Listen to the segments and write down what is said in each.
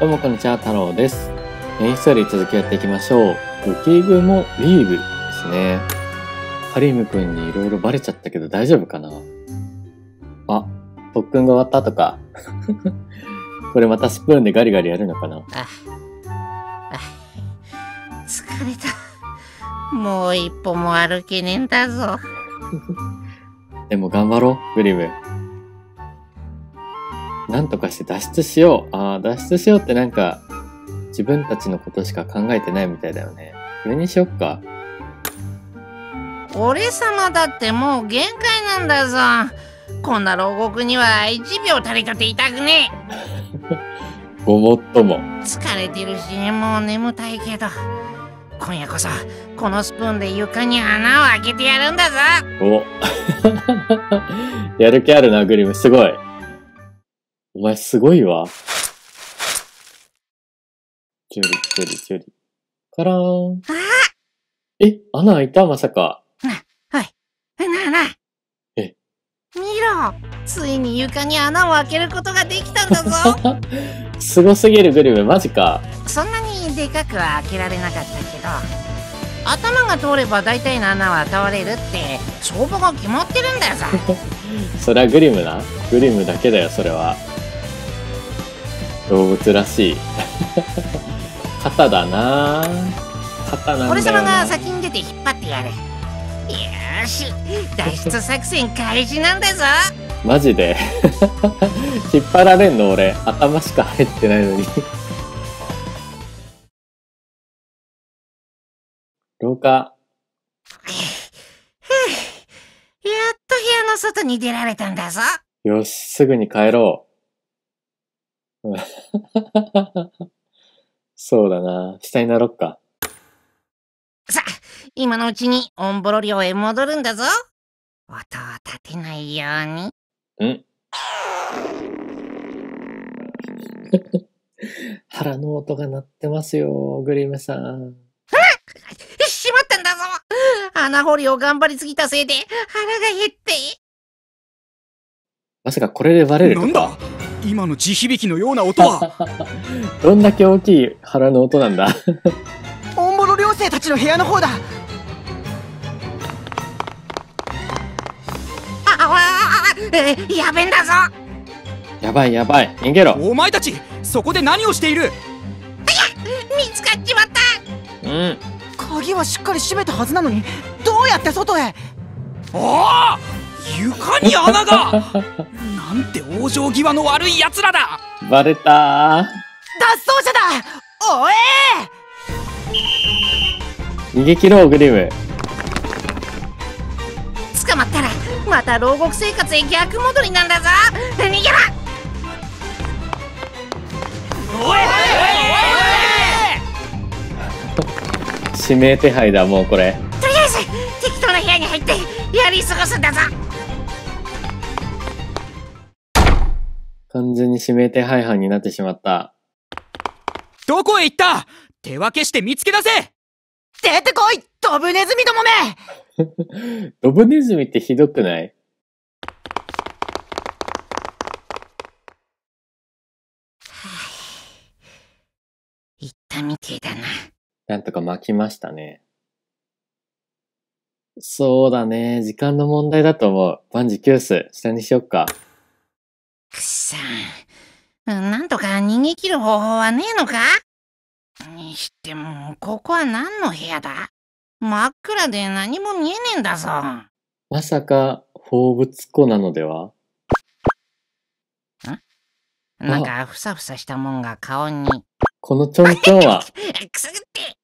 どうもこんにちは、太郎です。一人続きやっていきましょう。浮雲もリーグですね。ハリム君にいろいろバレちゃったけど大丈夫かなあ、特訓が終わったとかこれまたスプーンでガリガリやるのかな。疲れた。もう一歩も歩けねえんだぞでも頑張ろう、グリム。なんとかして脱出しよう。ああ、脱出しようってなんか、自分たちのことしか考えてないみたいだよね。これにしよっか。俺様だってもう限界なんだぞ。こんな牢獄には1秒たりとていたくねえ。ごもっとも。疲れてるし、もう眠たいけど。今夜こそ、このスプーンで床に穴を開けてやるんだぞ。おやる気あるな、グリム。すごい。お前すごいわ。ちょりちょりちょり。カラーン。え、穴開いたまさか。おい。なあ。え。見ろ。ついに床に穴を開けることができたんだぞ。すごすぎる、グリム。マジか。そんなにでかくは開けられなかったけど、頭が通れば大体の穴は倒れるって、相場が決まってるんだよさ。それはグリムな。グリムだけだよ、それは。動物らしい肩だな。肩なんだよ。俺様が先に出て引っ張ってやる。よし、脱出作戦開始なんだぞマジで引っ張られんの、俺頭しか入ってないのに廊下やっと部屋の外に出られたんだぞ。よし、すぐに帰ろうそうだな、下になろっか。さあ、今のうちにオンボロ寮へ戻るんだぞ。音を立てないように。ん腹の音が鳴ってますよ、グリムさん。しまったんだぞ。穴掘りを頑張りすぎたせいで腹が減って。まさかこれでバレるのか。今の地響きのような音はどんだけ大きい腹の音なんだオンボロ寮生たちの部屋の方だ。やべんだぞ。やばいやばい、逃げろ。お前たちそこで何をしている。いや、見つかっちまった。鍵はしっかり閉めたはずなのに、どうやって外へ。ああ、床に穴がなんて往生際の悪い奴らだ。バレたー。脱走者だ。おえー、逃げ切ろう、グリム。捕まったらまた牢獄生活へ逆戻りなんだぞ。逃げろ。おえー、指名手配だ、もうこれ。とりあえず適当な部屋に入ってやり過ごすんだぞ。完全に指名手配犯になってしまった。どこへ行った。手分けして見つけ出せ。出てこい、ドブネズミどもめドブネズミってひどくない。行ったみてえだな。なんとか巻きましたね。そうだね、時間の問題だと思う。万事休す。下にしよっか。くっさー、なんとか逃げ切る方法はねえのか。にしてもここは何の部屋だ。真っ暗で何も見えねえんだぞ。まさか放物庫なのでは。なんかふさふさしたもんが顔に。このちょんちょんはくすぐって。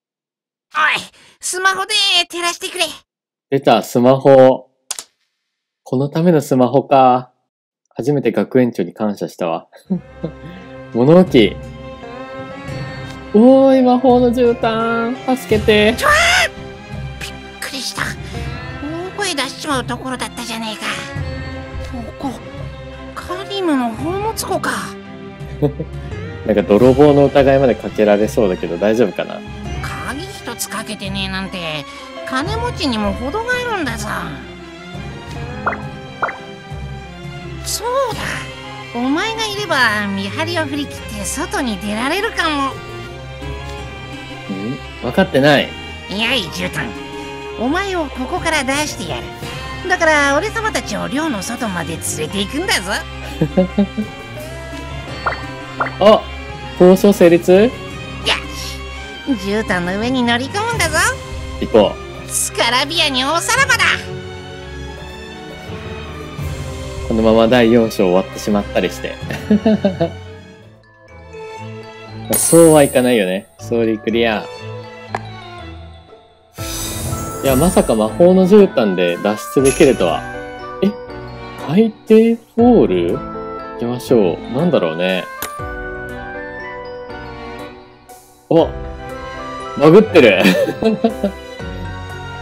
おい、スマホで照らしてくれ。出た、スマホ。このためのスマホか。初めて学園長に感謝したわ物置。おーい、魔法の絨毯、助けて。ちょー、びっくりした。大声出しちまうところだったじゃねえか。ここカリムの宝物庫かなんか泥棒の疑いまでかけられそうだけど大丈夫かな。鍵一つかけてねえなんて、金持ちにも程があるんだぞ。そうだ、お前がいれば見張りを振り切って外に出られるかも。分かってない。いやい、絨毯。お前をここから出してやる。だから俺様たちを寮の外まで連れて行くんだぞ。あ、交渉成立？よし、絨毯の上に乗り込むんだぞ。行こう。スカラビアにおさらばだ。このまま第4章終わってしまったりして。そうはいかないよね。ストーリークリア。いや、まさか魔法の絨毯で脱出できるとは。え？海底ホール？行きましょう。なんだろうね。お！バグってる。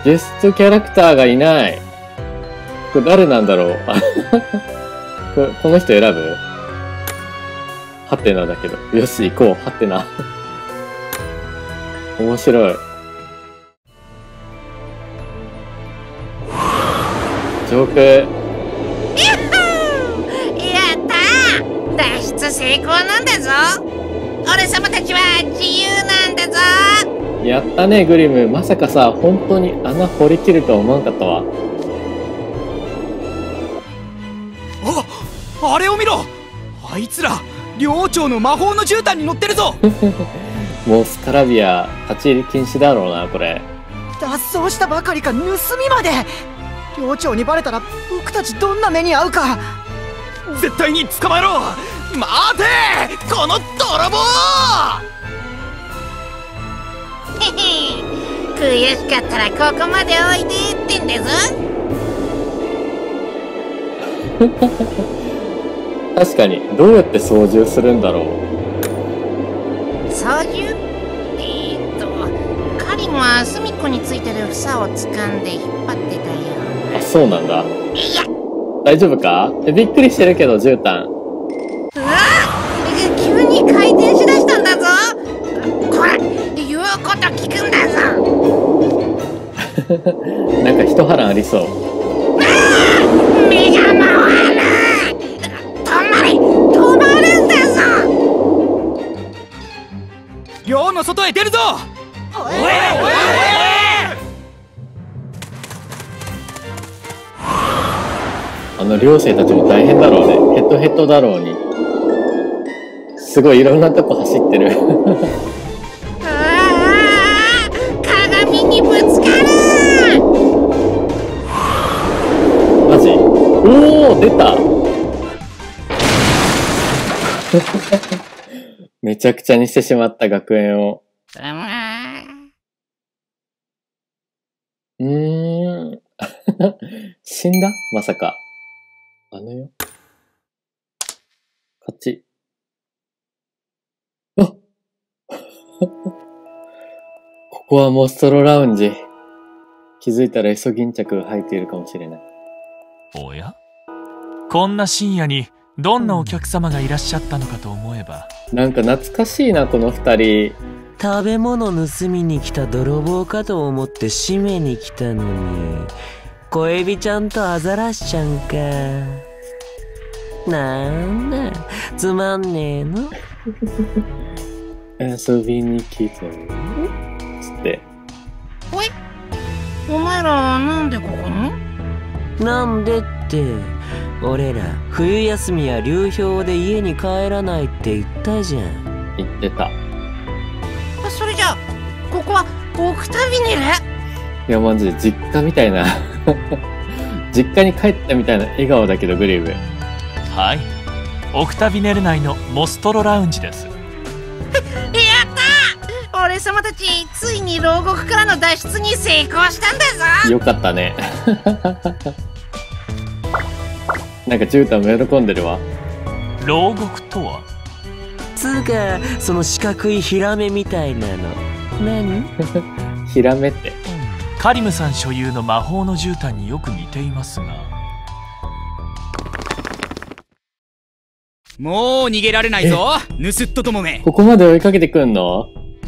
ゲストキャラクターがいない。これ誰なんだろう。この人選ぶ？ハテナだけど。よし、行こう。ハテナ。面白い。上空。やったー！脱出成功なんだぞ。俺様たちは自由なんだぞ。やったね、グリム。まさかさ、本当に穴掘り切るとは思わんかったわ。あれを見ろ。あいつら寮長の魔法の絨毯に乗ってるぞ。もうスカラビア立ち入り禁止だろうなこれ。脱走したばかりか盗みまで。寮長にバレたら僕たちどんな目に遭うか。絶対に捕まえろ。待てこの泥棒。悔しかったらここまでおいでってんだぞ。確かに。どうやって操縦するんだろう。操縦？カリンは隅っこについてる房を掴んで引っ張ってたよ。あ、そうなんだ。大丈夫か？びっくりしてるけど、絨毯。うわぁ！急に回転しだしたんだぞ。こら、言うこと聞くんだぞ。なんか一波乱ありそう。ああ！目が回らない！止まれ！止まるんだぞ！寮の外へ出るぞ！おえおえ！あの寮生たちも大変だろうね。ヘトヘトだろうに。すごいいろんなとこ走ってる。ああ、鏡にぶつかる。マジ？おお、出た。めちゃくちゃにしてしまった学園を。死んだ？まさか。あのよ。勝ち。あここはモストロラウンジ。気づいたらイソギンチャクが生えているかもしれない。おや？こんな深夜にどんなお客様がいらっしゃったのかと思えば。なんか懐かしいな、この二人。食べ物盗みに来た泥棒かと思って締めに来たのに。小エビちゃんとアザラシちゃんか。なんだつまんねえの。遊びに来たのつって。おいお前らなんでここに？なんでって俺ら冬休みや流氷で家に帰らないって言ったじゃん。言ってた。それじゃあここはオクタビネル。いや、マジで実家みたいな。実家に帰ったみたいな笑顔だけど、グリーブ。はい。オクタビネル内のモストロラウンジです。やったー！俺様たち、ついに牢獄からの脱出に成功したんだぞ！よかったね。なんか絨毯も喜んでるわ。牢獄とは？つうか、その四角いヒラメみたいなの。何？ヒラメって。カリムさん所有の魔法の絨毯によく似ていますが。もう逃げられないぞ盗人どもめ。ここまで追いかけてくんの？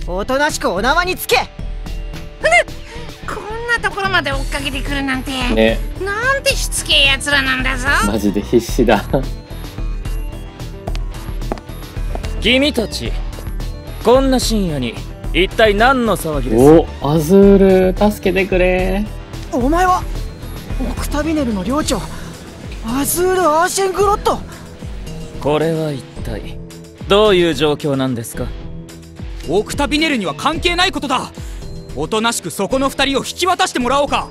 おとなしくお縄につけ。こんなところまで追っかけてくるなんて、ね、なんてしつけえやつらなんだぞ。マジで必死だ。君たち、こんな深夜に一体何の騒ぎですか？お、アズール、助けてくれ。お前はオクタビネルの領長、アズール・アーシェングロット。これは一体どういう状況なんですか？オクタビネルには関係ないことだ。おとなしくそこの二人を引き渡してもらおうか。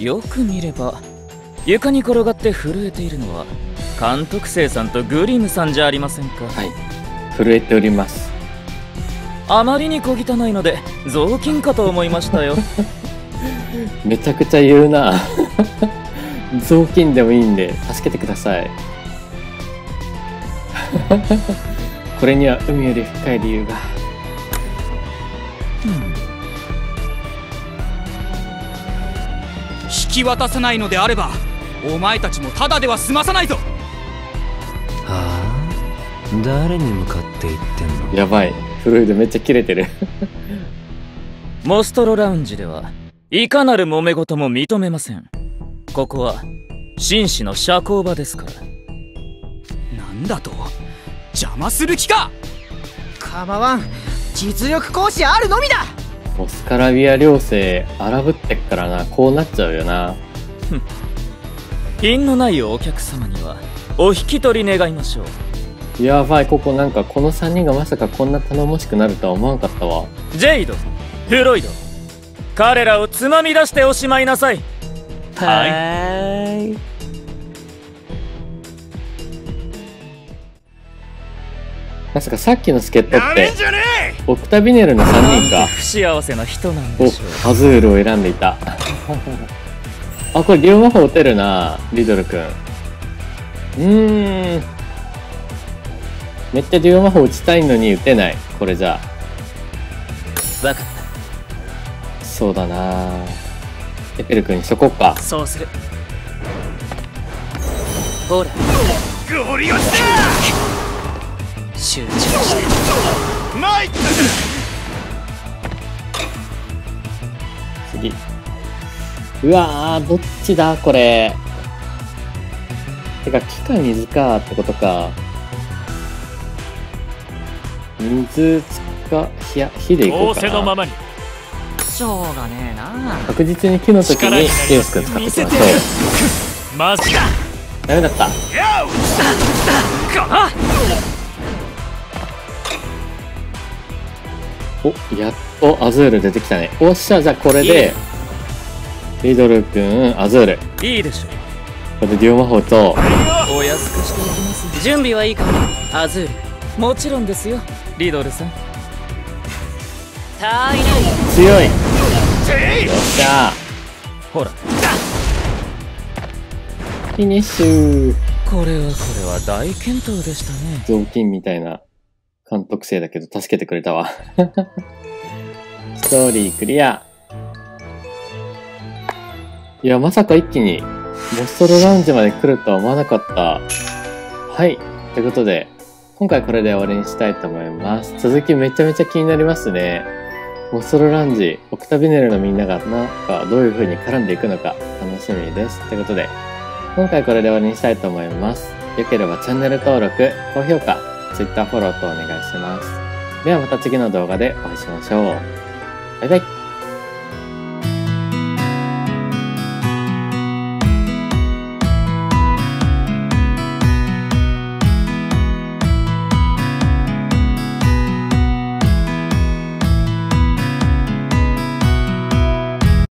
よく見れば床に転がって震えているのは監督生さんとグリムさんじゃありませんか。はい、震えております。あまりに小汚いので雑巾かと思いましたよ。めちゃくちゃ言うな。雑巾でもいいんで助けてください。これには海より深い理由が。引き渡さないのであればお前たちもただでは済まさないぞ。はあ、誰に向かって言ってんの。やばい、フルードめっちゃキレてる。モストロラウンジではいかなる揉め事も認めません。ここは紳士の社交場ですから。なんだと、邪魔する気か。構わん、実力行使あるのみだ。ボスカラビア領生荒ぶってっからな、こうなっちゃうよな。品のないお客様にはお引き取り願いましょう。やばい、ここなんかこの3人がまさかこんな頼もしくなるとは思わんかったわ。ジェイド、フロイド、彼らをつまみ出しておしまいなさい。はい。まさかさっきの助っ人ってオクタビネルの3人か。不幸せな人なんでしょう。お、アズールを選んでいた。あ、これ龍魔法打てるな、リドル君。めっちゃ龍魔法打ちたいのに打てない。これじゃあわかった。そうだな、エペル君にしとこっか。そうする。ほら、ゴリ押しだ。集中してない。次、うわー、どっちだこれ。てか木か水かってことか。水つか火でいこうかな。仰せのままに。しょうがねえな。確実に木の時にリオス君使ってきましょう。マジだ、ダメだった。お、やっとアズール出てきたね。おっしゃ、じゃあこれでリドル君、アズールいいでしょ。これで龍魔法とお安くしておきます。準備はいいかな、アズール。もちろんですよ、リドルさん。強い。よっしゃ、ほら、フィニッシュ。これは大健闘でしたね。雑巾みたいな監督生だけど助けてくれたわ。ストーリークリア。いや、まさか一気にモストロラウンジまで来るとは思わなかった。はい、ということで今回これで終わりにしたいと思います。続きめちゃめちゃ気になりますね。モストロラウンジ、オクタビネルのみんながなんかどういう風に絡んでいくのか楽しみです。ということで今回これで終わりにしたいと思います。よければチャンネル登録、高評価、Twitter フォローとお願いします。ではまた次の動画でお会いしましょう。バイバイ。